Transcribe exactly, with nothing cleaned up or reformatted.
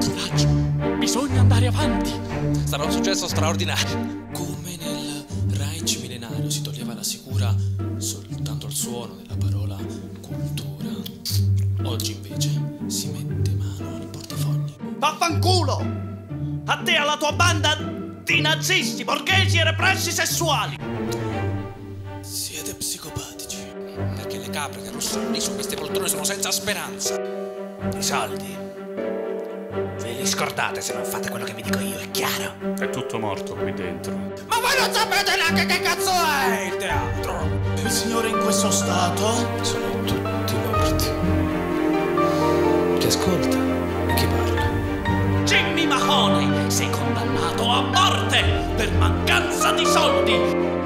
Coraggio, bisogna andare avanti. Sarà un successo straordinario. Come nel Reich millenario si toglieva la sicura soltanto al suono della parola cultura, oggi invece si mette mano al portafogli. Vaffanculo! A te, alla tua banda di nazisti, borghesi e repressi sessuali! Siete psicopatici. Perché le capre che russano lì su queste poltrone sono senza speranza. I soldi ve li scordate se non fate quello che vi dico io, è chiaro? È tutto morto qui dentro. Ma voi non sapete neanche che cazzo è il teatro! Il signore in questo stato sono tutti morti. Chi ascolta e chi parla. Jimmy Mahoney, sei condannato a morte per mancanza di soldi!